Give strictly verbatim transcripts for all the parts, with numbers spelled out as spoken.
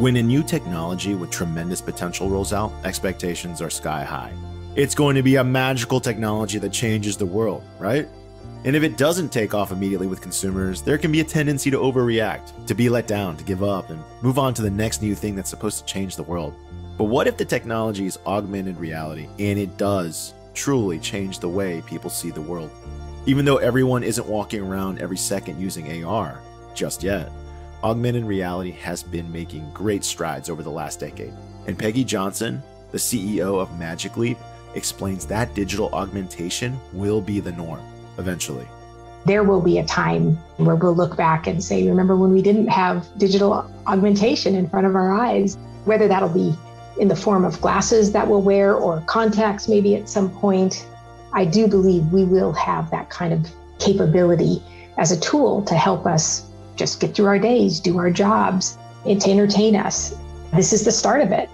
When a new technology with tremendous potential rolls out, expectations are sky high. It's going to be a magical technology that changes the world, right? And if it doesn't take off immediately with consumers, there can be a tendency to overreact, to be let down, to give up, and move on to the next new thing that's supposed to change the world. But what if the technology is augmented reality, and it does truly change the way people see the world? Even though everyone isn't walking around every second using A R just yet, augmented reality has been making great strides over the last decade. And Peggy Johnson, the C E O of Magic Leap, explains that digital augmentation will be the norm. Eventually, there will be a time where we'll look back and say, remember when we didn't have digital augmentation in front of our eyes, whether that'll be in the form of glasses that we'll wear or contacts maybe at some point. I do believe we will have that kind of capability as a tool to help us just get through our days, do our jobs, and to entertain us. This is the start of it.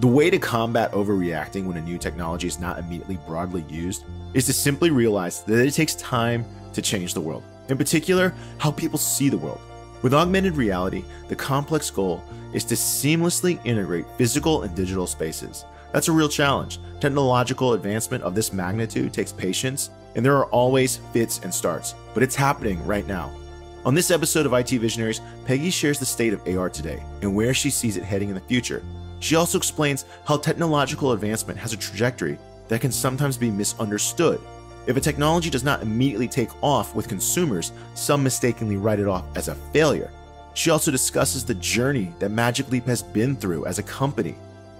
The way to combat overreacting when a new technology is not immediately broadly used is to simply realize that it takes time to change the world, in particular, how people see the world. With augmented reality, the complex goal is to seamlessly integrate physical and digital spaces. That's a real challenge. Technological advancement of this magnitude takes patience, and there are always fits and starts, but it's happening right now. On this episode of I T Visionaries, Peggy shares the state of A R today and where she sees it heading in the future. She also explains how technological advancement has a trajectory that can sometimes be misunderstood. If a technology does not immediately take off with consumers, some mistakenly write it off as a failure. She also discusses the journey that Magic Leap has been through as a company,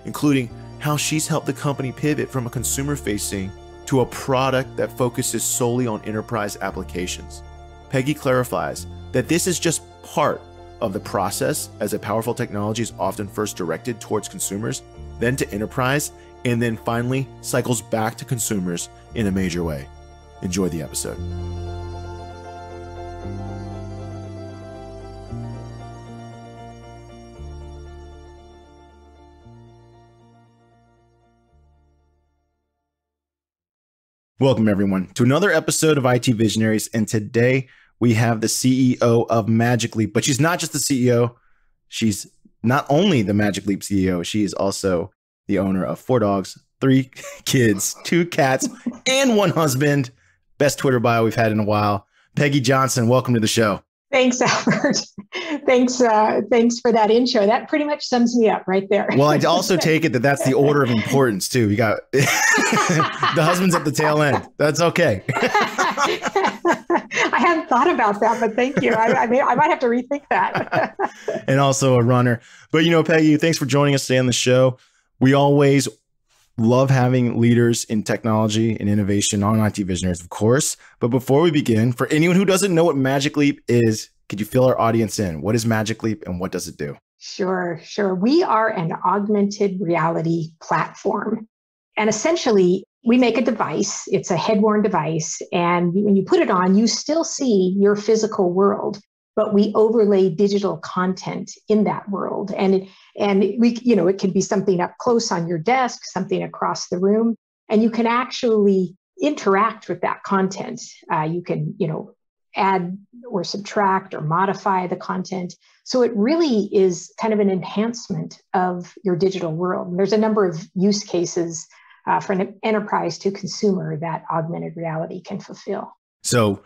including how she's helped the company pivot from a consumer-facing to a product that focuses solely on enterprise applications. Peggy clarifies that this is just part of the process, as a powerful technology is often first directed towards consumers, then to enterprise, and then finally cycles back to consumers in a major way. Enjoy the episode. Welcome everyone to another episode of I T Visionaries, and today we have the C E O of Magic Leap, but she's not just the C E O. She's not only the Magic Leap C E O, she is also the owner of four dogs, three kids, two cats, and one husband. Best Twitter bio we've had in a while. Peggy Johnson, welcome to the show. Thanks, Albert. Thanks, uh, thanks for that intro. That pretty much sums me up right there. Well, I also take it that that's the order of importance too. You got the husband's at the tail end. That's okay. I hadn't thought about that, but thank you. I, I, may, I might have to rethink that. And also a runner. But you know, Peggy, thanks for joining us today on the show. We always love having leaders in technology and innovation on I T Visionaries, of course. But before we begin, for anyone who doesn't know what Magic Leap is, could you fill our audience in? What is Magic Leap and what does it do? Sure, sure. We are an augmented reality platform. And essentially, we make a device. It's a head-worn device. And when you put it on, you still see your physical world, but we overlay digital content in that world. And it, and we, you know, it can be something up close on your desk, something across the room, and you can actually interact with that content. Uh, you can, you know, add or subtract or modify the content. So it really is kind of an enhancement of your digital world. And there's a number of use cases uh, from an enterprise to consumer that augmented reality can fulfill. So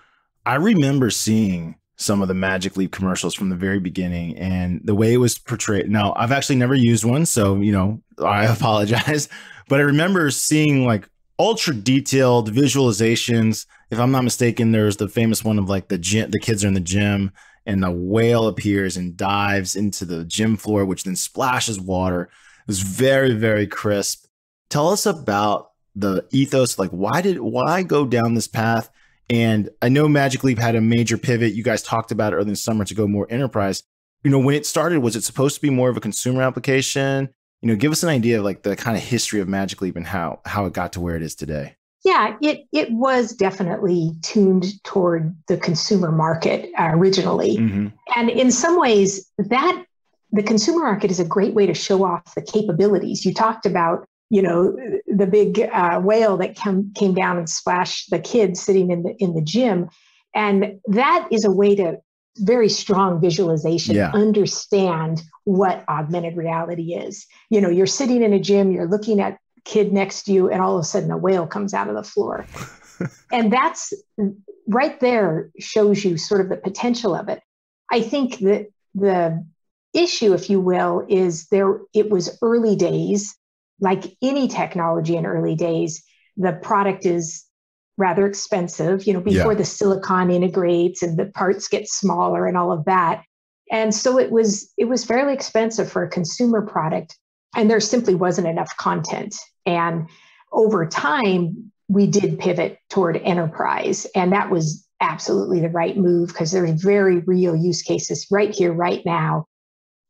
I remember seeing some of the Magic Leap commercials from the very beginning and the way it was portrayed. Now, I've actually never used one, so, you know, I apologize, but I remember seeing like ultra detailed visualizations. If I'm not mistaken, there's the famous one of like the gym, the kids are in the gym and the whale appears and dives into the gym floor, which then splashes water. It was very, very crisp. Tell us about the ethos. Like, why did, why go down this path? And I know Magic Leap had a major pivot. You guys talked about it earlier in the summer to go more enterprise. You know, when it started, was it supposed to be more of a consumer application? You know, give us an idea of like the kind of history of Magic Leap and how how it got to where it is today. Yeah, it it was definitely tuned toward the consumer market uh, originally. Mm-hmm. And in some ways, that the consumer market is a great way to show off the capabilities. You talked about, you know, the big uh, whale that came came down and splashed the kids sitting in the in the gym, and that is a way to very strong visualization, yeah. understand what augmented reality is. You know, you're sitting in a gym, you're looking at kid next to you, and all of a sudden a whale comes out of the floor. And that's right there shows you sort of the potential of it. I think that the issue, if you will, is there, it was early days, like any technology in early days, the product is rather expensive, you know, before yeah. the silicon integrates and the parts get smaller and all of that. And so it was, it was fairly expensive for a consumer product, and there simply wasn't enough content. And over time, we did pivot toward enterprise, and that was absolutely the right move because there's very real use cases right here, right now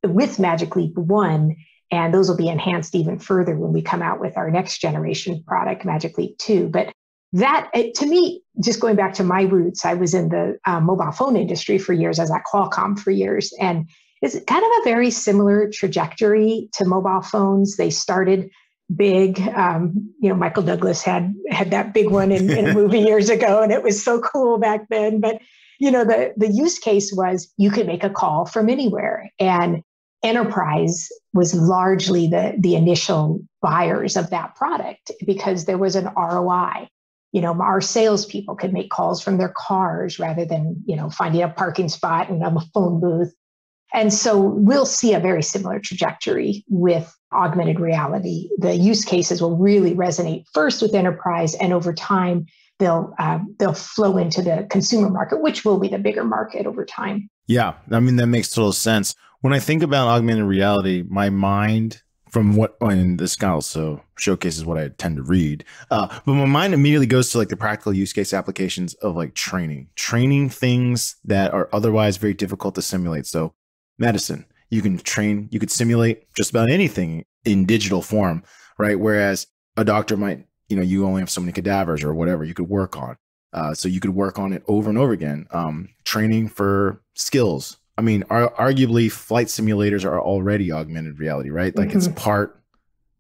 with Magic Leap one, and those will be enhanced even further when we come out with our next generation product, Magic Leap two. But that, to me, just going back to my roots, I was in the uh, mobile phone industry for years. I was at Qualcomm for years, and it's kind of a very similar trajectory to mobile phones. They started big. Um, you know, Michael Douglas had had that big one in, in a movie years ago, and it was so cool back then. But, you know, the, the use case was you could make a call from anywhere, and enterprise was largely the, the initial buyers of that product because there was an R O I. You know, our salespeople could make calls from their cars rather than, you know, finding a parking spot and a phone booth. And so we'll see a very similar trajectory with augmented reality. The use cases will really resonate first with enterprise, and over time, they'll uh, they'll flow into the consumer market, which will be the bigger market over time. Yeah, I mean, that makes total sense. When I think about augmented reality, my mind, from what, and this guy also showcases what I tend to read, uh, but my mind immediately goes to like the practical use case applications of like training, training things that are otherwise very difficult to simulate. So medicine, you can train, you could simulate just about anything in digital form, right? Whereas a doctor might, you know, you only have so many cadavers or whatever you could work on. Uh, so you could work on it over and over again. Um, training for skills. I mean, ar arguably flight simulators are already augmented reality, right? Like mm-hmm. it's part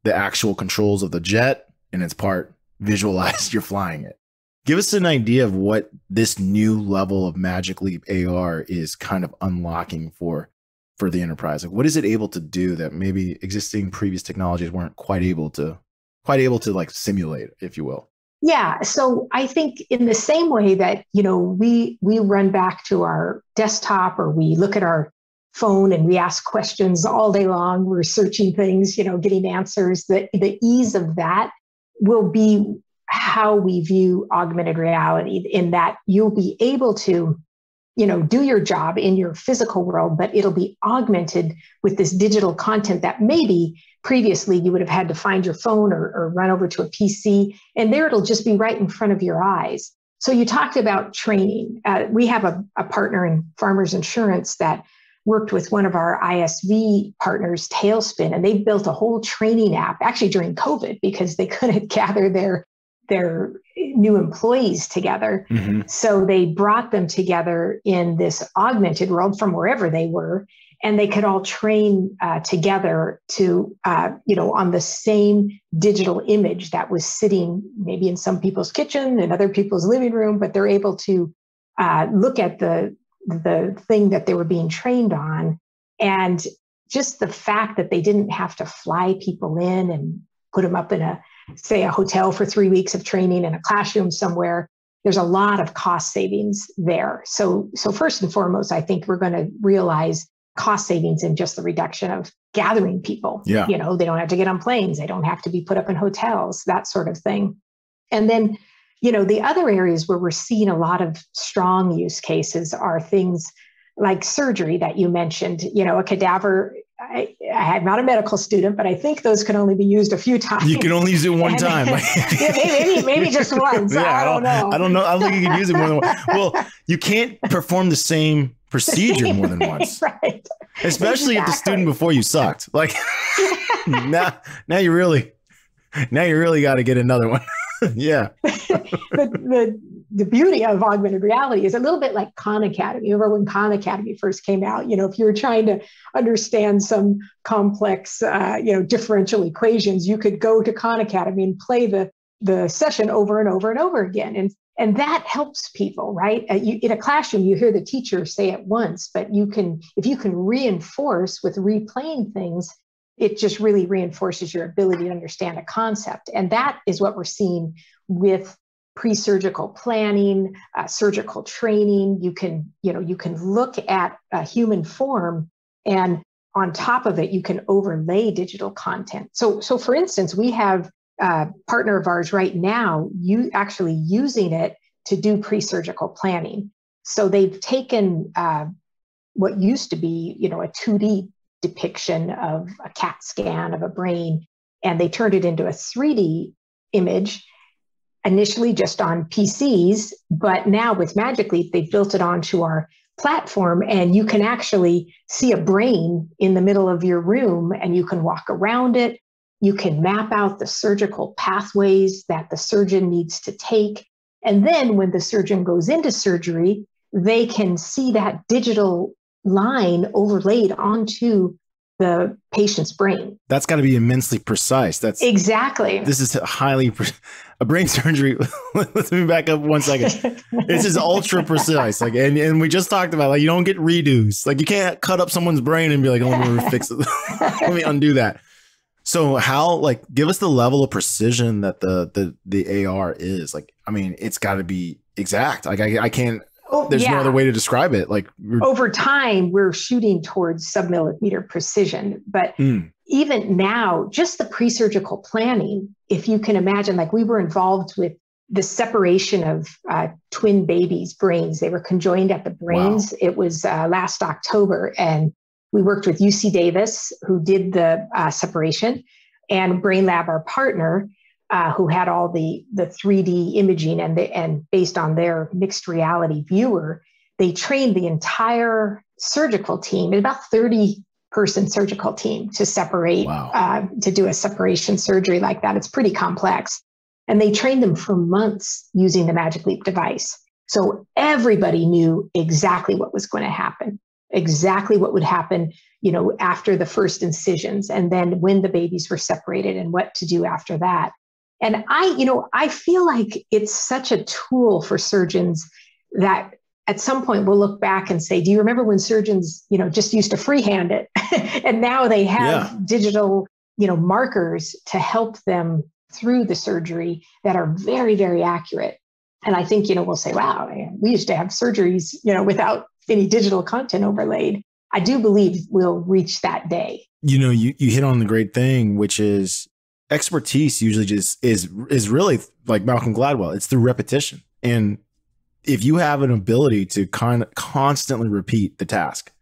the actual controls of the jet, and it's part visualized, you're flying it. Give us an idea of what this new level of Magic Leap A R is kind of unlocking for for the enterprise. Like, what is it able to do that maybe existing previous technologies weren't quite able to, quite able to like simulate, if you will? Yeah. So I think in the same way that, you know, we, we run back to our desktop or we look at our phone and we ask questions all day long, we're searching things, you know, getting answers, the, the ease of that will be how we view augmented reality, in that you'll be able to, you know, do your job in your physical world, but it'll be augmented with this digital content that maybe previously you would have had to find your phone or, or run over to a P C, and there it'll just be right in front of your eyes. So you talked about training. Uh, we have a, a partner in Farmers Insurance that worked with one of our I S V partners, Tailspin, and they built a whole training app actually during COVID because they couldn't gather their their new employees together. Mm-hmm. So they brought them together in this augmented world from wherever they were, and they could all train uh, together to, uh, you know, on the same digital image that was sitting maybe in some people's kitchen and other people's living room, but they're able to uh, look at the, the thing that they were being trained on. And just the fact that they didn't have to fly people in and put them up in a, say, a hotel for three weeks of training in a classroom somewhere, there's a lot of cost savings there. So, so first and foremost, I think we're going to realize cost savings in just the reduction of gathering people. Yeah. You know, they don't have to get on planes. They don't have to be put up in hotels, that sort of thing. And then, you know, the other areas where we're seeing a lot of strong use cases are things like surgery that you mentioned, you know, a cadaver. I, I'm not a medical student, but I think those can only be used a few times. You can only use it one and, time. Yeah, maybe, maybe just once. Yeah, I, don't, I don't know. I don't know. I don't think you can use it more than once. Well, you can't perform the same procedure more than once. Right. Especially exactly. if the student before you sucked. Like now, now you really, now you really got to get another one. Yeah. the, the, the beauty of augmented reality is a little bit like Khan Academy. Remember when Khan Academy first came out, you know, if you were trying to understand some complex, uh, you know, differential equations, you could go to Khan Academy and play the, the session over and over and over again. And And that helps people, right? Uh, you, in a classroom, you hear the teacher say it once, but you can, if you can reinforce with replaying things, it just really reinforces your ability to understand a concept. And that is what we're seeing with pre-surgical planning, uh, surgical training. You can, you know, you can look at a human form, and on top of it, you can overlay digital content. So, so for instance, we have Uh, partner of ours right now, you actually using it to do pre-surgical planning. So they've taken uh, what used to be, you know, a two D depiction of a CAT scan of a brain, and they turned it into a three D image, initially just on P Cs, but now with Magic Leap, they've built it onto our platform, and you can actually see a brain in the middle of your room, and you can walk around it. You can map out the surgical pathways that the surgeon needs to take. And then when the surgeon goes into surgery, they can see that digital line overlaid onto the patient's brain. That's got to be immensely precise. That's exactly. This is highly pre- a brain surgery. Let me back up one second. This is ultra precise. Like, and, and we just talked about, like, you don't get redos. Like, you can't cut up someone's brain and be like, oh, let me fix it. Let me undo that. So how, like, give us the level of precision that the the the A R is. Like, I mean, it's got to be exact. Like, I, I can't, oh, there's yeah. no other way to describe it. Like, over time, we're shooting towards sub-millimeter precision. But mm. even now, just the pre-surgical planning, if you can imagine, like, we were involved with the separation of uh, twin babies' brains. They were conjoined at the brains. Wow. It was uh, last October, and we worked with U C Davis, who did the uh, separation, and Brain Lab, our partner, uh, who had all the, the three D imaging, and, the, and based on their mixed reality viewer, they trained the entire surgical team, about thirty person surgical team, to separate, wow. uh, to do a separation surgery like that. It's pretty complex. And they trained them for months using the Magic Leap device. So everybody knew exactly what was going to happen. Exactly what would happen, you know, after the first incisions, and then when the babies were separated, and what to do after that. And I, you know, I feel like it's such a tool for surgeons that at some point we'll look back and say, do you remember when surgeons, you know, just used to freehand it? And now they have yeah. digital, you know, markers to help them through the surgery that are very, very accurate. And I think, you know, we'll say, wow, we used to have surgeries, you know, without any digital content overlaid. I do believe we'll reach that day. You know, you, you hit on the great thing, which is expertise usually just is, is really, like Malcolm Gladwell, it's through repetition. And if you have an ability to kind of constantly repeat the task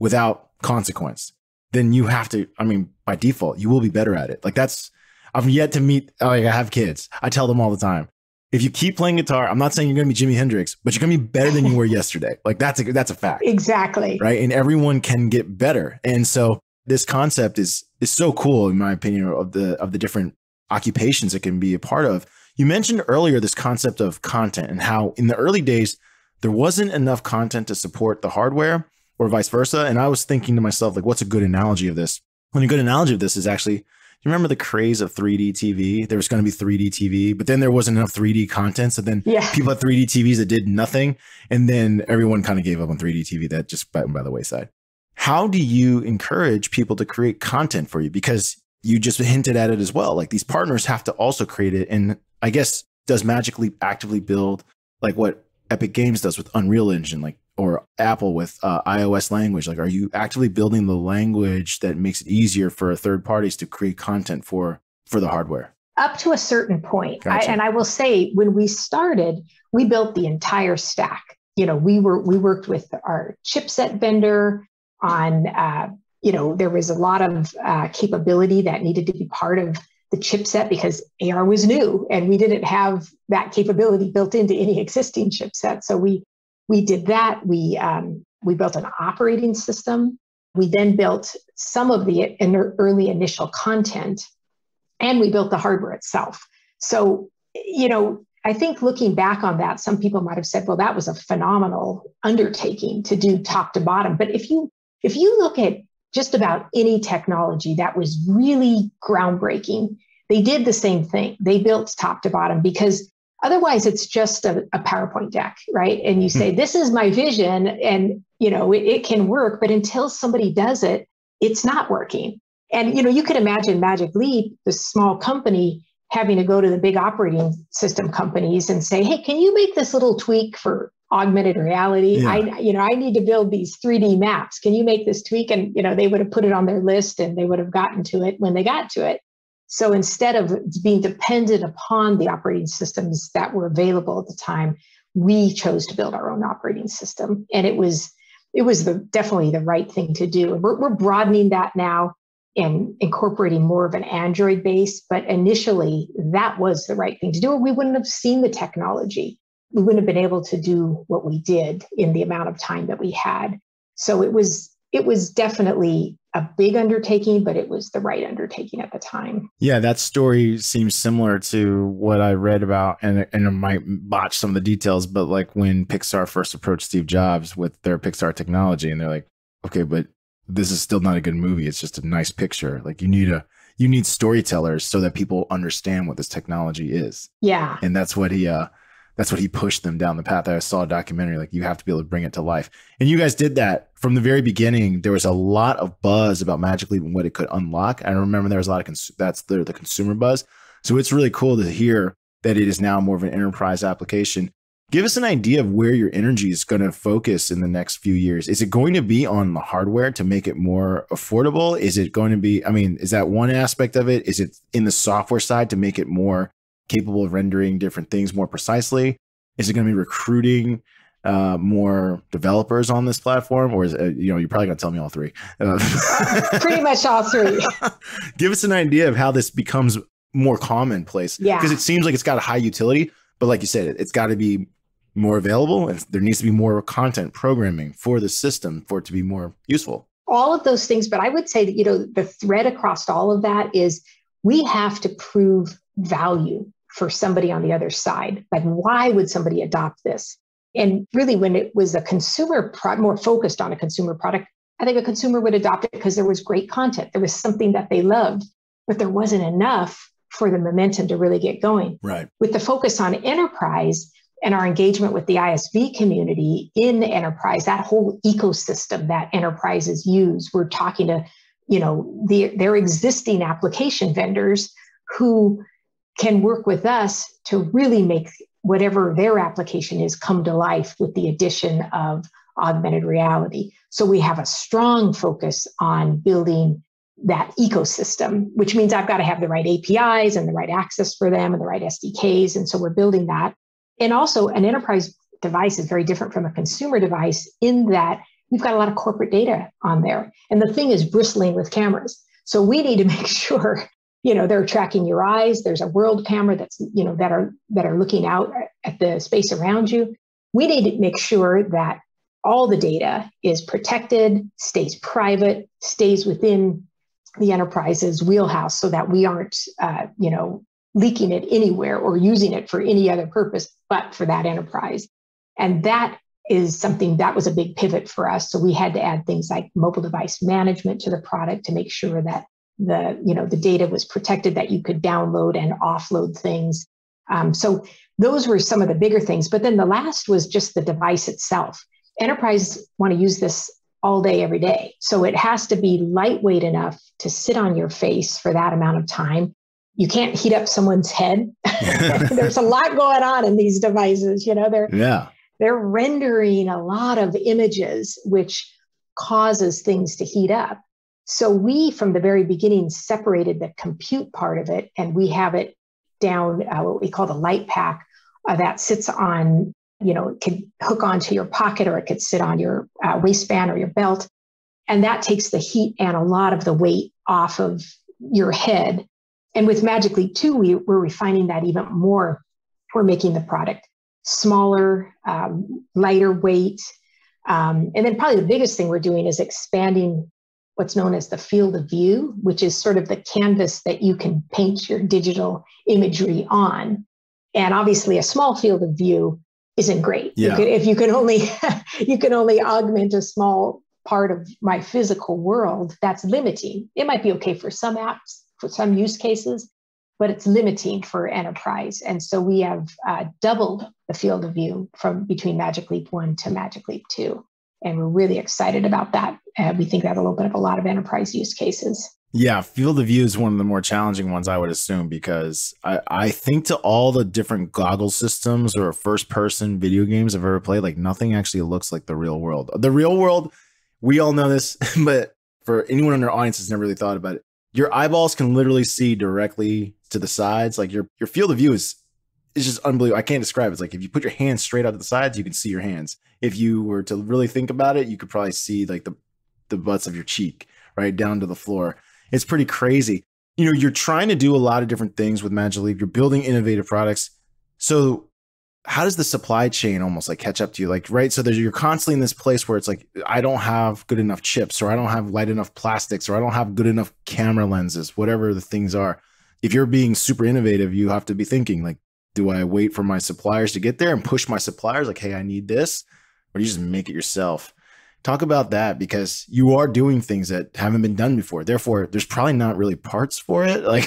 without consequence, then you have to, I mean, by default, you will be better at it. Like, that's, I've yet to meet, like, I have kids. I tell them all the time, if you keep playing guitar, I'm not saying you're going to be Jimi Hendrix, but you're going to be better than you were yesterday. Like, that's a, that's a fact. Exactly. Right. And everyone can get better. And so this concept is, is so cool, in my opinion, of the, of the different occupations it can be a part of. You mentioned earlier this concept of content, and how in the early days, there wasn't enough content to support the hardware, or vice versa. And I was thinking to myself, like, what's a good analogy of this? And a good analogy of this is actually, you remember the craze of three D T V? There was going to be three D T V, but then there wasn't enough three D content. So then yeah. people had three D T Vs that did nothing. And then everyone kind of gave up on three D T V. That just went by the wayside. How do you encourage people to create content for you? Because you just hinted at it as well. Like, these partners have to also create it. And I guess, does Magic Leap actively build, like what Epic Games does with Unreal Engine, like, or Apple with uh, iOS language? Like, are you actively building the language that makes it easier for third parties to create content for, for the hardware? Up to a certain point. Gotcha. I, and I will say, when we started, we built the entire stack. You know, we were, we worked with our chipset vendor on, uh, you know, there was a lot of uh, capability that needed to be part of the chipset, because A R was new and we didn't have that capability built into any existing chipset. So we, We did that. We um, we built an operating system. We then built some of the early initial content, and we built the hardware itself. So, you know, I think looking back on that, some people might have said, "Well, that was a phenomenal undertaking to do top to bottom." But if you if you look at just about any technology that was really groundbreaking, they did the same thing. They built top to bottom, because Otherwise, it's just a, a PowerPoint deck, right? And you say, this is my vision, and you know it, it can work, but until somebody does it, it's not working. And you know, you could imagine Magic Leap, the small company, having to go to the big operating system companies and say, hey, can you make this little tweak for augmented reality? Yeah. I, you know, I need to build these three D maps. Can you make this tweak? And you know, they would have put it on their list and they would have gotten to it when they got to it. So instead of being dependent upon the operating systems that were available at the time, we chose to build our own operating system. And it was, it was the, definitely the right thing to do. We're, we're broadening that now and incorporating more of an Android base. But initially, that was the right thing to do, or we wouldn't have seen the technology. We wouldn't have been able to do what we did in the amount of time that we had. So it was, it was definitely a big undertaking, but it was the right undertaking at the time. Yeah, that story seems similar to what I read about, and, and I might botch some of the details, but like when Pixar first approached Steve Jobs with their Pixar technology, and they're like, okay, but this is still not a good movie. It's just a nice picture. Like you need a, you need storytellers so that people understand what this technology is. Yeah. And that's what he, uh, that's what he pushed them down the path. I saw a documentary, like you have to be able to bring it to life. And you guys did that from the very beginning. There was a lot of buzz about Magic Leap and what it could unlock. I remember there was a lot of, that's the, the consumer buzz. So it's really cool to hear that it is now more of an enterprise application. Give us an idea of where your energy is going to focus in the next few years. Is it going to be on the hardware to make it more affordable? Is it going to be, I mean, is that one aspect of it? Is it in the software side to make it more capable of rendering different things more precisely? Is it going to be recruiting uh, more developers on this platform? Or is it, you know, you're probably going to tell me all three. Uh, Pretty much all three. Give us an idea of how this becomes more commonplace. Yeah. Because it seems like it's got a high utility, but like you said, it, it's got to be more available and there needs to be more content programming for the system for it to be more useful. All of those things. But I would say that, you know, the thread across all of that is we have to prove value for somebody on the other side. Like, why would somebody adopt this? And really, when it was a consumer product, more focused on a consumer product, I think a consumer would adopt it because there was great content. There was something that they loved, but there wasn't enough for the momentum to really get going. Right. With the focus on enterprise and our engagement with the I S V community in enterprise, that whole ecosystem that enterprises use, we're talking to, you know, the, their existing application vendors who can work with us to really make whatever their application is come to life with the addition of augmented reality. So we have a strong focus on building that ecosystem, which means I've got to have the right A P Is and the right access for them and the right S D Ks. And so we're building that. And also an enterprise device is very different from a consumer device in that we've got a lot of corporate data on there. And the thing is bristling with cameras. So we need to make sure you know, they're tracking your eyes. There's a world camera that's, you know, that are, that are looking out at the space around you. We need to make sure that all the data is protected, stays private, stays within the enterprise's wheelhouse so that we aren't, uh, you know, leaking it anywhere or using it for any other purpose, but for that enterprise. And that is something that was a big pivot for us. So we had to add things like mobile device management to the product to make sure that the, you know, the data was protected, that you could download and offload things. Um, so those were some of the bigger things. But then the last was just the device itself. Enterprises want to use this all day, every day. So it has to be lightweight enough to sit on your face for that amount of time. You can't heat up someone's head. There's a lot going on in these devices. You know, they're, yeah. they're rendering a lot of images, which causes things to heat up. So we, from the very beginning, separated the compute part of it, and we have it down uh, what we call the light pack uh, that sits on, you know, it could hook onto your pocket or it could sit on your uh, waistband or your belt. And that takes the heat and a lot of the weight off of your head. And with Magic Leap two, we, we're refining that even more. We're making the product smaller, um, lighter weight. Um, and then probably the biggest thing we're doing is expanding what's known as the field of view, which is sort of the canvas that you can paint your digital imagery on. And obviously a small field of view isn't great. Yeah. You could, if you can only, you can only augment a small part of my physical world, that's limiting. It might be okay for some apps, for some use cases, but it's limiting for enterprise. And so we have uh, doubled the field of view from between Magic Leap one to Magic Leap two. And we're really excited about that. Uh, we think that'll open up a lot of enterprise use cases. Yeah, field of view is one of the more challenging ones, I would assume, because I, I think to all the different goggle systems or first person video games I've ever played, like nothing actually looks like the real world. The real world, we all know this, but for anyone in our audience that's never really thought about it, your eyeballs can literally see directly to the sides. Like your, your field of view is, is just unbelievable. I can't describe it. It's like if you put your hands straight out to the sides, you can see your hands. If you were to really think about it, you could probably see like the, the butts of your cheek right down to the floor. It's pretty crazy. You know, you're trying to do a lot of different things with Magic Leap. You're building innovative products. So how does the supply chain almost like catch up to you? Like, right. So there's, you're constantly in this place where it's like, I don't have good enough chips, or I don't have light enough plastics, or I don't have good enough camera lenses, whatever the things are. If you're being super innovative, you have to be thinking like, do I wait for my suppliers to get there and push my suppliers? Like, hey, I need this, or you just make it yourself. Talk about that, because you are doing things that haven't been done before. Therefore, there's probably not really parts for it. Like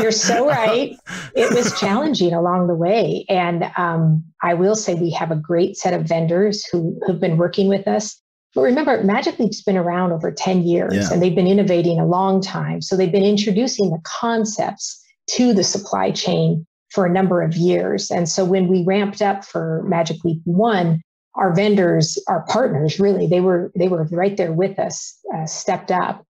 You're so right. It was challenging along the way. And um, I will say we have a great set of vendors who have been working with us. But remember, Magic Leap's been around over ten years, yeah, and they've been innovating a long time. So they've been introducing the concepts to the supply chain for a number of years. And so when we ramped up for Magic Leap one, our vendors, our partners, really, they were they were right there with us, uh, stepped up.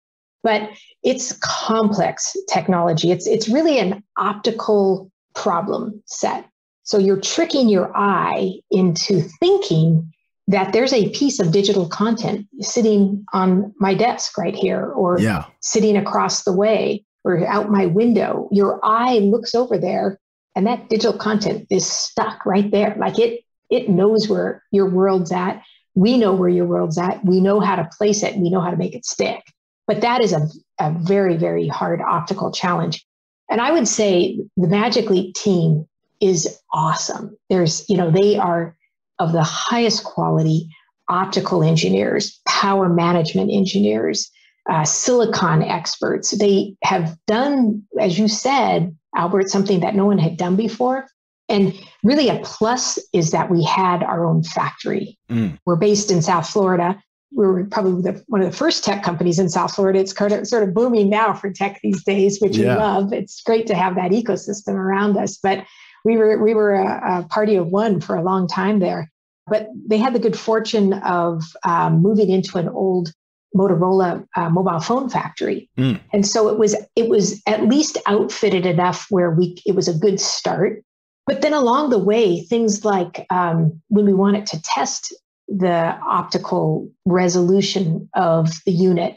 But it's complex technology. It's it's really an optical problem set. So you're tricking your eye into thinking that there's a piece of digital content sitting on my desk right here, or yeah, sitting across the way, or out my window. Your eye looks over there, and that digital content is stuck right there, like it. It knows where your world's at. We know where your world's at. We know how to place it. We know how to make it stick. But that is a, a very, very hard optical challenge. And I would say the Magic Leap team is awesome. There's, you know, they are of the highest quality optical engineers, power management engineers, uh, silicon experts. They have done, as you said, Albert, something that no one had done before. And really a plus is that we had our own factory. Mm. We're based in South Florida. We were probably the, one of the first tech companies in South Florida. It's kind of, sort of booming now for tech these days, which yeah, we love. It's great to have that ecosystem around us. But we were, we were a, a party of one for a long time there. But they had the good fortune of um, moving into an old Motorola uh, mobile phone factory. Mm. And so it was, it was at least outfitted enough where we, it was a good start. But then along the way, things like um, when we wanted to test the optical resolution of the unit,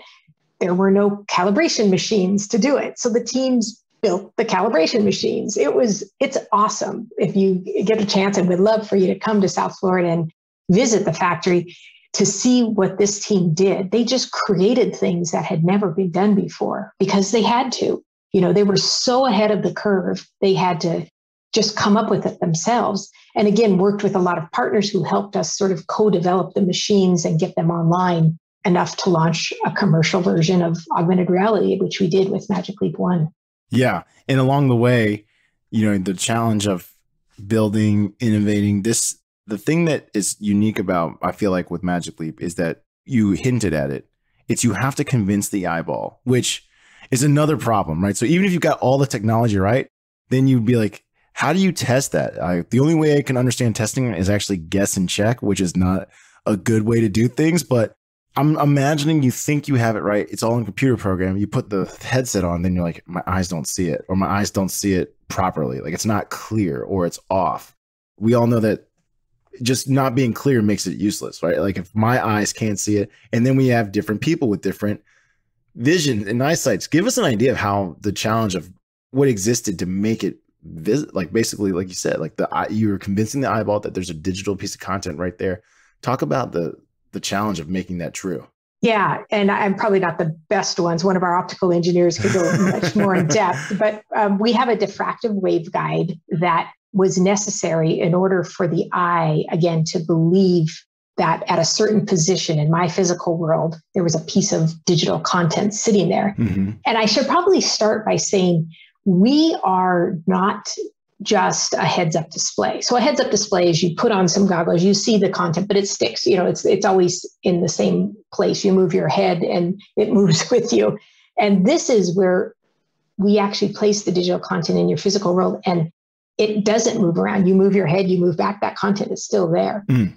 there were no calibration machines to do it. So the teams built the calibration machines. It was, it's awesome. If you get a chance, I would love for you to come to South Florida and visit the factory to see what this team did. They just created things that had never been done before because they had to. You know, they were so ahead of the curve, they had to just come up with it themselves. And again, worked with a lot of partners who helped us sort of co-develop the machines and get them online enough to launch a commercial version of augmented reality, which we did with Magic Leap one. Yeah. And along the way, you know, the challenge of building, innovating this, the thing that is unique about, I feel like with Magic Leap is that you hinted at it. It's you have to convince the eyeball, which is another problem, right? So even if you've got all the technology, right, then you'd be like, how do you test that? I, the only way I can understand testing is actually guess and check, which is not a good way to do things. But I'm imagining you think you have it right. It's all in computer program. You put the headset on, then you're like, my eyes don't see it, or my eyes don't see it properly. Like it's not clear, or it's off. We all know that just not being clear makes it useless, right? Like if my eyes can't see it, and then we have different people with different visions and eyesights. Give us an idea of how the challenge of what existed to make it visit, like basically, like you said, like the eye, you were convincing the eyeball that there's a digital piece of content right there. Talk about the the challenge of making that true. Yeah, and I'm probably not the best ones. One of our optical engineers could go much more in depth, but um, we have a diffractive waveguide that was necessary in order for the eye, again, to believe that at a certain position in my physical world, there was a piece of digital content sitting there. Mm-hmm. And I should probably start by saying we are not just a heads-up display. So a heads-up display is you put on some goggles, you see the content, but it sticks. You know, it's it's always in the same place. You move your head and it moves with you. And this is where we actually place the digital content in your physical world, and it doesn't move around. You move your head, you move back, that content is still there. Mm.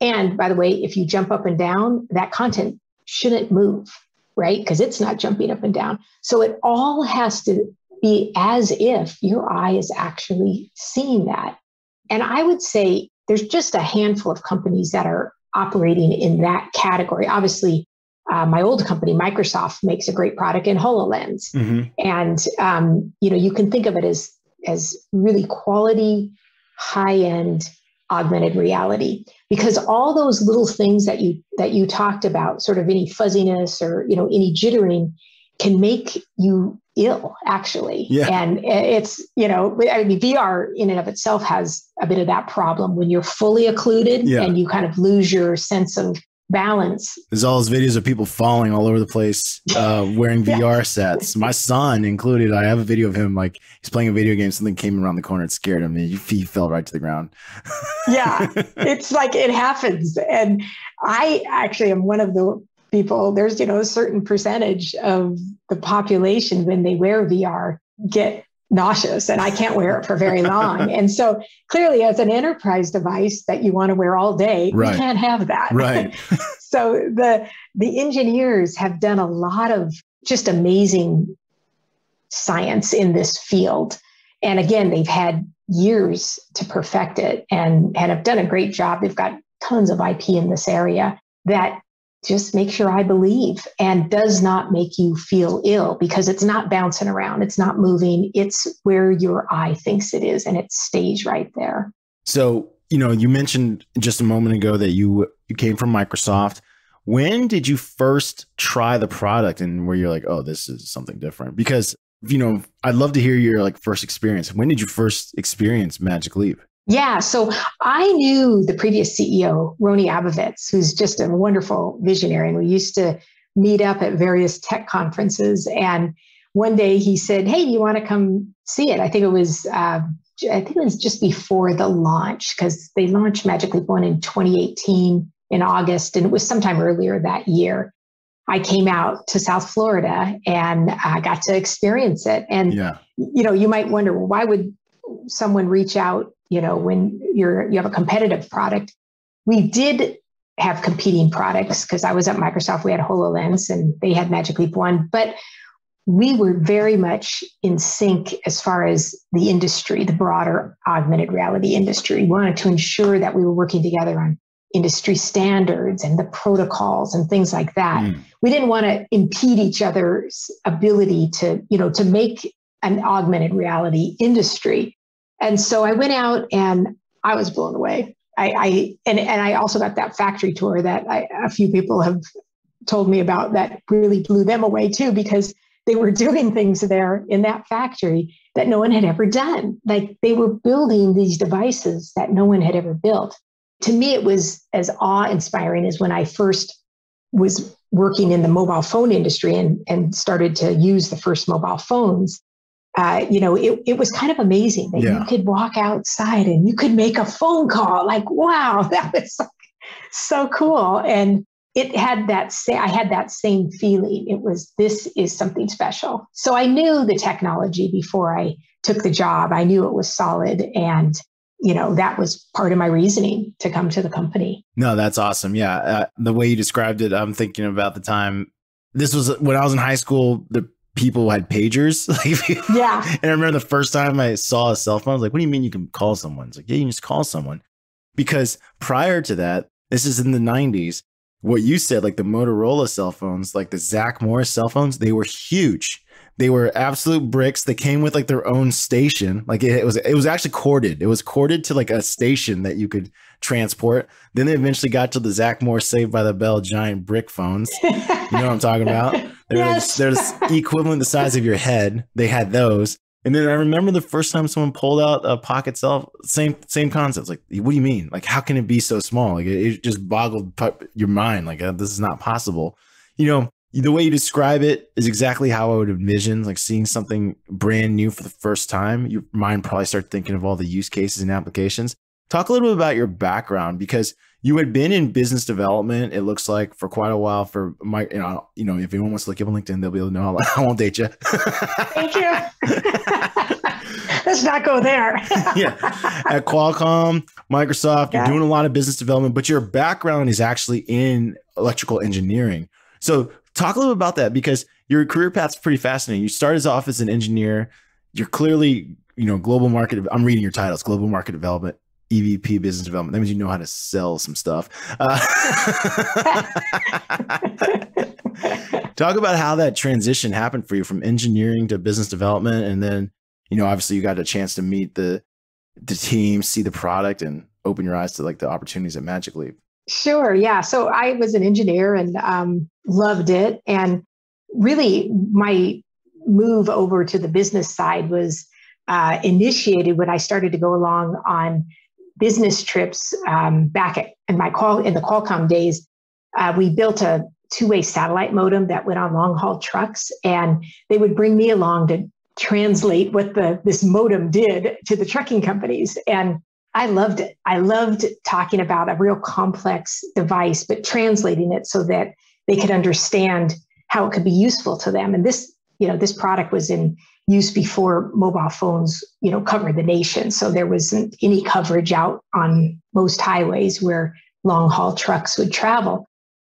And by the way, if you jump up and down, that content shouldn't move, right? Because it's not jumping up and down. So it all has to be as if your eye is actually seeing that. And I would say there's just a handful of companies that are operating in that category. Obviously, uh, my old company, Microsoft, makes a great product in HoloLens. Mm-hmm. And um, you know, you can think of it as, as really quality, high-end augmented reality, because all those little things that you that you talked about, sort of any fuzziness or, you know, any jittering, can make you ill, actually. Yeah. And it's, you know, I mean, V R in and of itself has a bit of that problem when you're fully occluded, yeah, and you kind of lose your sense of balance. There's all those videos of people falling all over the place uh, wearing yeah. V R sets. My son included. I have a video of him, like, he's playing a video game. Something came around the corner. It scared him. He, he fell right to the ground. Yeah, it's like, it happens. And I actually am one of the people, there's, you know, a certain percentage of the population when they wear V R get nauseous, and I can't wear it for very long. And so clearly, as an enterprise device that you want to wear all day, right, you can't have that. Right. So the, the engineers have done a lot of just amazing science in this field. And again, they've had years to perfect it and, and have done a great job. They've got tons of I P in this area that just makes your eye believe and does not make you feel ill, because it's not bouncing around. It's not moving. It's where your eye thinks it is, and it stays right there. So, you know, you mentioned just a moment ago that you, you came from Microsoft. When did you first try the product and where you're like, oh, this is something different? Because, you know, I'd love to hear your, like, first experience. When did you first experience Magic Leap? Yeah. So I knew the previous C E O, Roni Abovitz, who's just a wonderful visionary. And we used to meet up at various tech conferences. And one day he said, hey, do you want to come see it? I think it was, uh, I think it was just before the launch, because they launched Magic Leap one in twenty eighteen in August. And it was sometime earlier that year. I came out to South Florida and I got to experience it. And, yeah, you know, you might wonder, well, why would someone reach out, you know, when you're, you have a competitive product? We did have competing products, because I was at Microsoft. We had HoloLens and they had Magic Leap one, but we were very much in sync as far as the industry, the broader augmented reality industry. We wanted to ensure that we were working together on industry standards and the protocols and things like that. Mm. We didn't want to impede each other's ability to, you know, to make an augmented reality industry. And so I went out and I was blown away. I, I and, and I also got that factory tour that I, a few people have told me about, that really blew them away too, because they were doing things there in that factory that no one had ever done. Like, they were building these devices that no one had ever built. To me, it was as awe-inspiring as when I first was working in the mobile phone industry and, and started to use the first mobile phones. Uh, you know, it, it was kind of amazing that, yeah, you could walk outside and you could make a phone call. Like, wow, that was so, so cool. And it had that same, I had that same feeling. It was, this is something special. So I knew the technology before I took the job. I knew it was solid. And, you know, that was part of my reasoning to come to the company. No, that's awesome. Yeah. Uh, the way you described it, I'm thinking about the time. This was when I was in high school. The people had pagers. Like, yeah. And I remember the first time I saw a cell phone, I was like, what do you mean you can call someone? It's like, yeah, you can just call someone. Because prior to that, this is in the nineties, what you said, like the Motorola cell phones, like the Zach Morris cell phones, they were huge. They were absolute bricks. They came with like their own station. Like it, it was, it was actually corded. It was corded to like a station that you could transport. Then they eventually got to the Zach Morris Saved by the Bell giant brick phones. You know what I'm talking about? They're, yes. They're equivalent the size of your head. They had those. And then I remember the first time someone pulled out a pocket cell, same, same concept. Like, what do you mean? Like, how can it be so small? Like it, it just boggled your mind. Like, uh, this is not possible. You know, the way you describe it is exactly how I would envision, like seeing something brand new for the first time. Your mind probably starts thinking of all the use cases and applications. Talk a little bit about your background, because you had been in business development, it looks like, for quite a while. For my, you know, you know, if anyone wants to look up on LinkedIn, they'll be able to know. I won't date you. Thank you. Let's not go there. Yeah, at Qualcomm, Microsoft, yeah. You're doing a lot of business development, but your background is actually in electrical engineering. So talk a little bit about that, because your career path's pretty fascinating. You started off as an engineer. You're clearly, you know, global market. I'm reading your titles: global market development, E V P business development. That means you know how to sell some stuff. Uh, talk about how that transition happened for you from engineering to business development. And then, you know, obviously you got a chance to meet the, the team, see the product, and open your eyes to like the opportunities at Magic Leap. Sure. Yeah. So I was an engineer and um, loved it. And really my move over to the business side was uh, initiated when I started to go along on business trips um, back at, in my call in the Qualcomm days. Uh, we built a two-way satellite modem that went on long-haul trucks, and they would bring me along to translate what the this modem did to the trucking companies. And I loved it. I loved talking about a real complex device, but translating it so that they could understand how it could be useful to them. And this, you know, this product was in use before mobile phones, you know, covered the nation. So there wasn't any coverage out on most highways where long haul trucks would travel.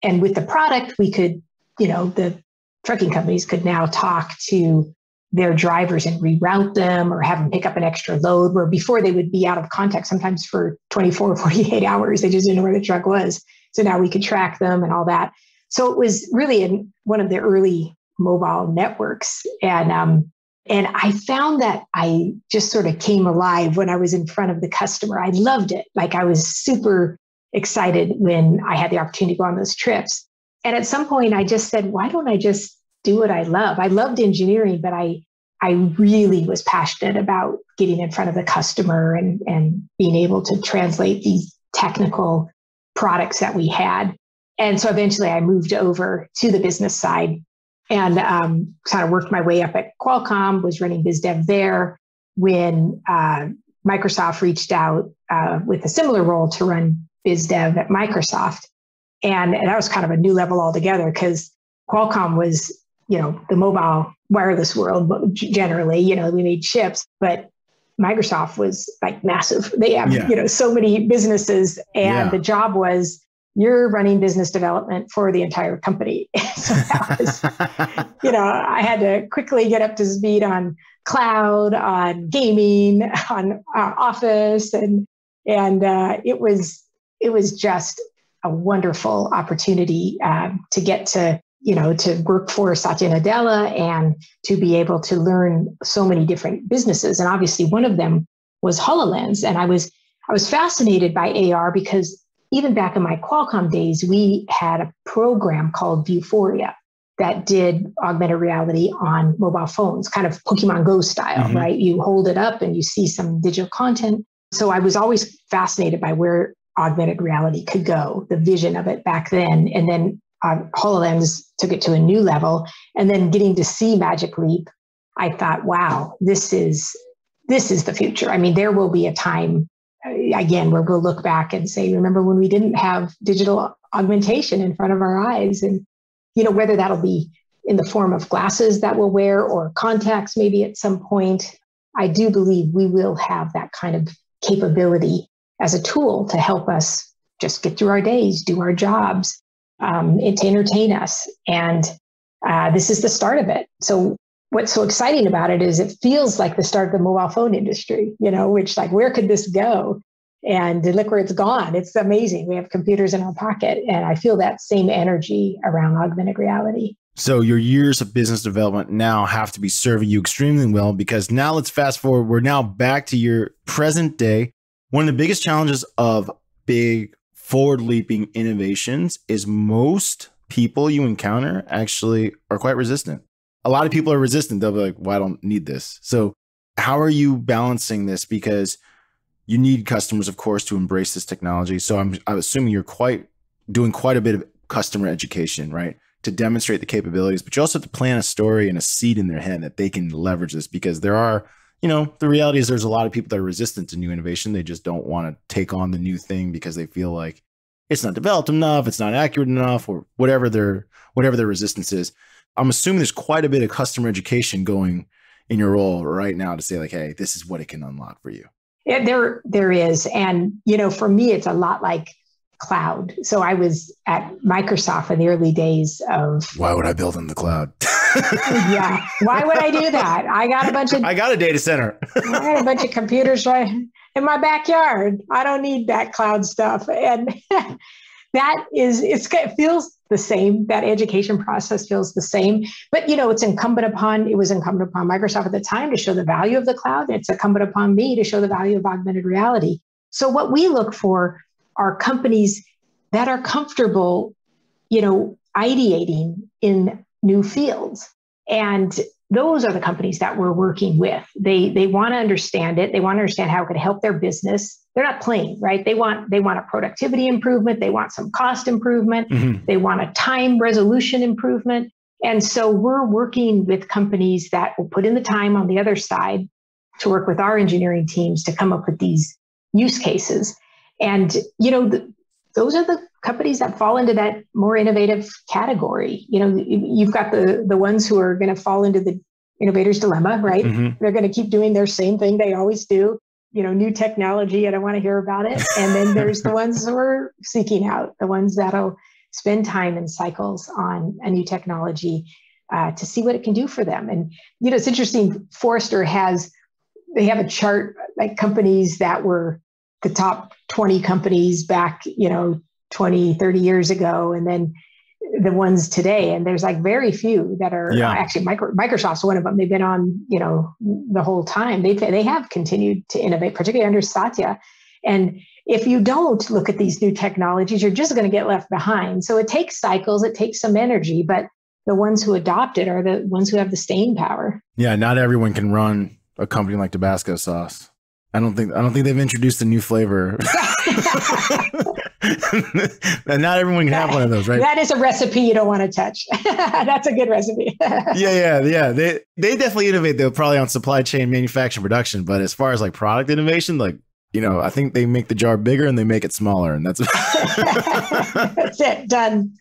And with the product, we could, you know, the trucking companies could now talk to their drivers and reroute them or have them pick up an extra load, where before they would be out of contact sometimes for twenty-four or forty-eight hours. They just didn't know where the truck was. So now we could track them and all that. So it was really in one of the early mobile networks. And, um, and I found that I just sort of came alive when I was in front of the customer. I loved it. Like, I was super excited when I had the opportunity to go on those trips. And at some point I just said, why don't I just do what I love? I loved engineering, but I, I really was passionate about getting in front of the customer and, and being able to translate these technical products that we had. And so eventually I moved over to the business side and um, kind of worked my way up at Qualcomm, was running biz dev there when uh, Microsoft reached out uh, with a similar role to run biz dev at Microsoft. And, and that was kind of a new level altogether, because Qualcomm was, you know, the mobile wireless world generally, you know, we made chips, but Microsoft was like massive. They have, yeah. you know, so many businesses, and yeah. the job was, you're running business development for the entire company. So that was, you know, I had to quickly get up to speed on cloud, on gaming, on uh, Office. And, and uh, it was, it was just a wonderful opportunity uh, to get to, you know, to work for Satya Nadella and to be able to learn so many different businesses. And obviously one of them was HoloLens. And I was, I was fascinated by A R, because even back in my Qualcomm days, we had a program called Vuforia that did augmented reality on mobile phones, kind of Pokemon Go style, mm-hmm. right? You hold it up and you see some digital content. So I was always fascinated by where augmented reality could go, the vision of it back then. And then uh, HoloLens took it to a new level. And then getting to see Magic Leap, I thought, wow, this is, this is the future. I mean, there will be a time again where we'll look back and say, remember when we didn't have digital augmentation in front of our eyes? And, you know, whether that'll be in the form of glasses that we'll wear or contacts maybe at some point, I do believe we will have that kind of capability as a tool to help us just get through our days, do our jobs, um, and to entertain us. And uh, this is the start of it. So what's so exciting about it is it feels like the start of the mobile phone industry, you know, which, like, where could this go? And look where it's gone. It's amazing. We have computers in our pocket. And I feel that same energy around augmented reality. So your years of business development now have to be serving you extremely well, because now let's fast forward. We're now back to your present day. One of the biggest challenges of big forward leaping innovations is most people you encounter actually are quite resistant. A lot of people are resistant. They'll be like, well, I don't need this. So how are you balancing this? Because you need customers, of course, to embrace this technology. So I'm, I'm assuming you're quite doing quite a bit of customer education, right? to demonstrate the capabilities, but you also have to plant a story and a seed in their head that they can leverage this, because there are, you know, the reality is there's a lot of people that are resistant to new innovation. They just don't want to take on the new thing because they feel like it's not developed enough, it's not accurate enough, or whatever their, whatever their resistance is. I'm assuming there's quite a bit of customer education going in your role right now to say like, hey, this is what it can unlock for you. Yeah, there, there is. And, you know, for me, it's a lot like cloud. So I was at Microsoft in the early days of... Why would I build in the cloud? Yeah. Why would I do that? I got a bunch of... I got a data center. I got a bunch of computers right in my backyard. I don't need that cloud stuff. And that is, it's, it feels the same. That education process feels the same. But, you know, it's incumbent upon, it was incumbent upon Microsoft at the time to show the value of the cloud. It's incumbent upon me to show the value of augmented reality. So what we look for are companies that are comfortable, you know, ideating in new fields. And those are the companies that we're working with. They, they want to understand it. They want to understand how it could help their business. They're not playing, right? They want, they want a productivity improvement. They want some cost improvement. Mm-hmm. They want a time resolution improvement. And so we're working with companies that will put in the time on the other side to work with our engineering teams to come up with these use cases. And, you know, th- those are the companies that fall into that more innovative category. You know, you've got the, the ones who are going to fall into the innovator's dilemma, right? Mm-hmm. They're going to keep doing their same thing they always do. You know, new technology, I don't want to hear about it. And then there's the ones who are seeking out, the ones that'll spend time in cycles on a new technology uh, to see what it can do for them. And, you know, it's interesting, Forrester has, they have a chart, like companies that were the top twenty companies back, you know, twenty, thirty years ago, and then the ones today. And there's like very few that are yeah. actually micro, Microsoft's one of them. They've been on, you know, the whole time. They they have continued to innovate, particularly under Satya. And if you don't look at these new technologies, you're just going to get left behind. So it takes cycles, it takes some energy, but the ones who adopt it are the ones who have the staying power. Yeah, not everyone can run a company like Tabasco Sauce. I don't think I don't think they've introduced a new flavor. And not everyone can have one of those, right? That is a recipe you don't want to touch. That's a good recipe. yeah, yeah, yeah. They they definitely innovate though, probably on supply chain, manufacturing, production. But as far as like product innovation, like, you know, I think they make the jar bigger and they make it smaller, and that's that's it. Done.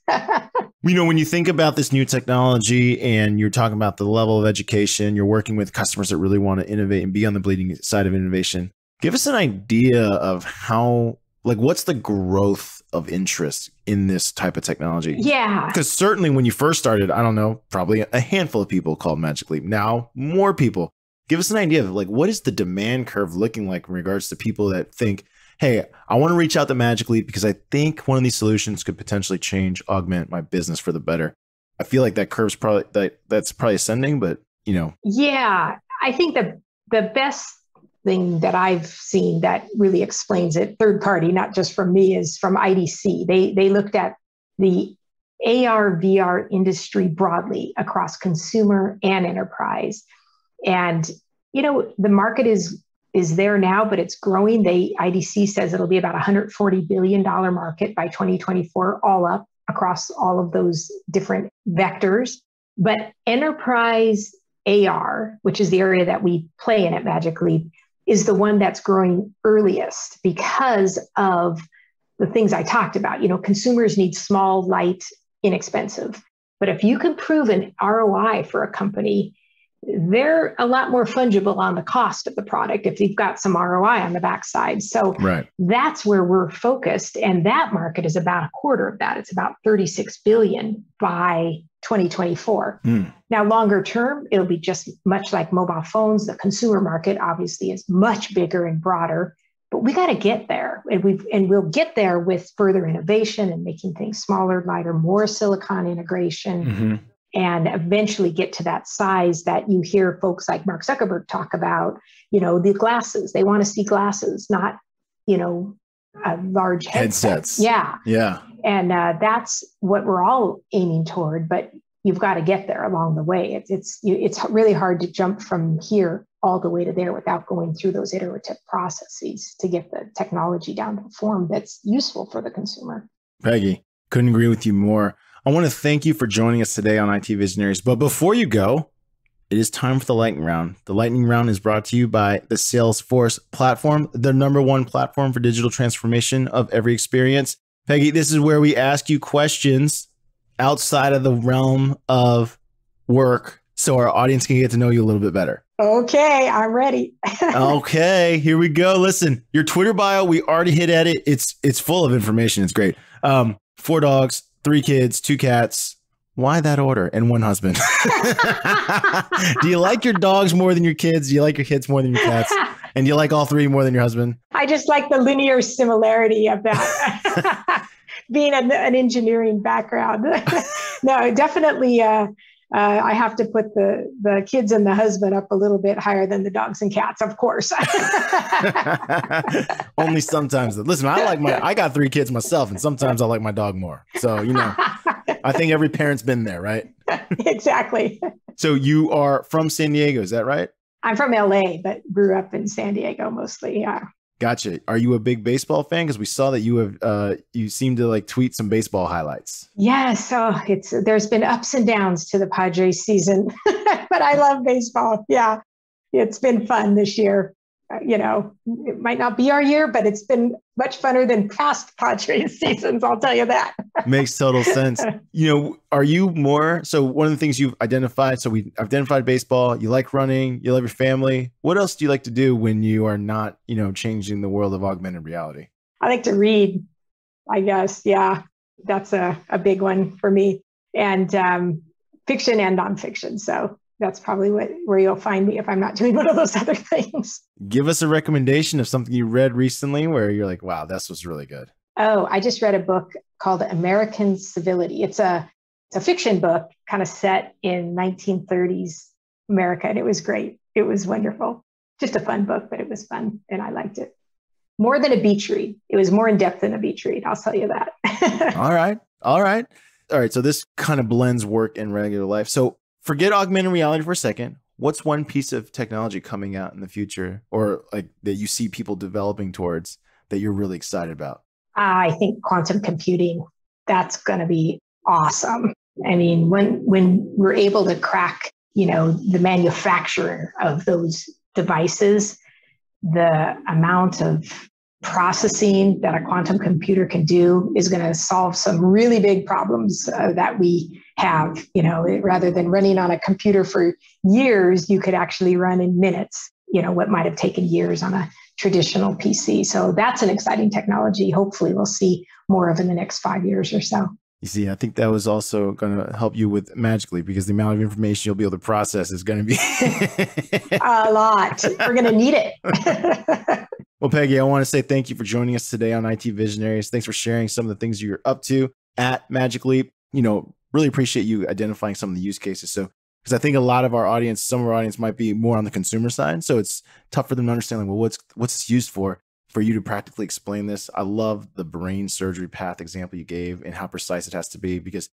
You know, when you think about this new technology and you're talking about the level of education, you're working with customers that really want to innovate and be on the bleeding side of innovation. Give us an idea of how, like, what's the growth of interest in this type of technology? Yeah. Because certainly when you first started, I don't know, probably a handful of people called Magic Leap. Now, more people. Give us an idea of, like, what is the demand curve looking like in regards to people that think, hey, I want to reach out to Magic Leap because I think one of these solutions could potentially change, augment my business for the better. I feel like that curve's probably that that's probably ascending, but you know. Yeah, I think the the best thing that I've seen that really explains it, third party, not just from me, is from I D C. They they looked at the A R V R industry broadly across consumer and enterprise, and you know the market is. is there now, but it's growing. They I D C says it'll be about one hundred forty billion dollars market by twenty twenty-four, all up across all of those different vectors. But enterprise A R, which is the area that we play in at Magic Leap, is the one that's growing earliest because of the things I talked about. You know, consumers need small, light, inexpensive. But if you can prove an R O I for a company, they're a lot more fungible on the cost of the product if you've got some R O I on the backside. So right. That's where we're focused. And that market is about a quarter of that. It's about thirty-six billion dollars by twenty twenty-four. Mm. Now, longer term, it'll be just much like mobile phones. The consumer market obviously is much bigger and broader, but we got to get there. And, we've, and we'll get there with further innovation and making things smaller, lighter, more silicon integration. Mm-hmm. And eventually get to that size that you hear folks like Mark Zuckerberg talk about, you know, the glasses. They want to see glasses, not, you know, a large headset. Headsets. Yeah. Yeah. And uh, that's what we're all aiming toward, but you've got to get there along the way. It, it's, it's really hard to jump from here all the way to there without going through those iterative processes to get the technology down to a form that's useful for the consumer. Peggy, couldn't agree with you more. I want to thank you for joining us today on I T Visionaries. But before you go, it is time for the lightning round. The lightning round is brought to you by the Salesforce platform, the number one platform for digital transformation of every experience. Peggy, this is where we ask you questions outside of the realm of work so our audience can get to know you a little bit better. Okay, I'm ready. Okay, here we go. Listen, your Twitter bio, we already hit at it. It's it's full of information. It's great. Um, four dogs, three kids, two cats. Why that order? And one husband. Do you like your dogs more than your kids? Do you like your kids more than your cats? And do you like all three more than your husband? I just like the linear similarity of that. Being an, an engineering background. No, definitely. Uh, uh, I have to put the, the kids and the husband up a little bit higher than the dogs and cats, of course. Only sometimes. Listen, I like my, I got three kids myself, and sometimes I like my dog more. So, you know. I think every parent's been there, right? Exactly. So you are from San Diego, is that right? I'm from L A, but grew up in San Diego mostly, yeah. Gotcha. Are you a big baseball fan? Because we saw that you have, uh, you seem to like tweet some baseball highlights. Yeah, so it's there's been ups and downs to the Padres season, but I love baseball. Yeah, it's been fun this year. You know, it might not be our year, but it's been much funner than past Padres seasons. I'll tell you that. Makes total sense. You know, are you more, so one of the things you've identified, so we identified baseball, you like running, you love your family. What else do you like to do when you are not, you know, changing the world of augmented reality? I like to read, I guess. Yeah, that's a, a big one for me. And um, fiction and nonfiction. So that's probably what, where you'll find me if I'm not doing one of those other things. Give us a recommendation of something you read recently where you're like, wow, this was really good. Oh, I just read a book called American Civility. It's a, it's a fiction book kind of set in nineteen thirties America, and it was great. It was wonderful. Just a fun book, but it was fun, and I liked it. More than a beach read. It was more in-depth than a beach read, I'll tell you that. All right. All right. All right. So this kind of blends work and regular life. So forget augmented reality for a second. What's one piece of technology coming out in the future, or like that you see people developing towards that you're really excited about? I think quantum computing. That's going to be awesome. I mean, when when we're able to crack, you know, the manufacturer of those devices, the amount of processing that a quantum computer can do is going to solve some really big problems uh, that we have, you know, rather than running on a computer for years, you could actually run in minutes, you know, what might have taken years on a traditional P C. So that's an exciting technology. Hopefully we'll see more of in the next five years or so. You see, I think that was also going to help you with Magic Leap, because the amount of information you'll be able to process is going to be a lot. We're going to need it. Well, Peggy, I want to say thank you for joining us today on I T Visionaries. Thanks for sharing some of the things you're up to at Magic Leap. You know, really appreciate you identifying some of the use cases. So, because I think a lot of our audience, some of our audience might be more on the consumer side. So it's tough for them to understand, like, well, what's, what's this used for? For you to practically explain this. I love the brain surgery path example you gave and how precise it has to be, because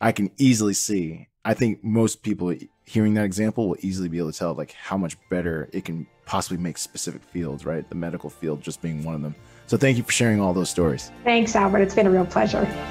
I can easily see, I think most people hearing that example will easily be able to tell like how much better it can possibly make specific fields, right? The medical field just being one of them. So thank you for sharing all those stories. Thanks, Albert. It's been a real pleasure.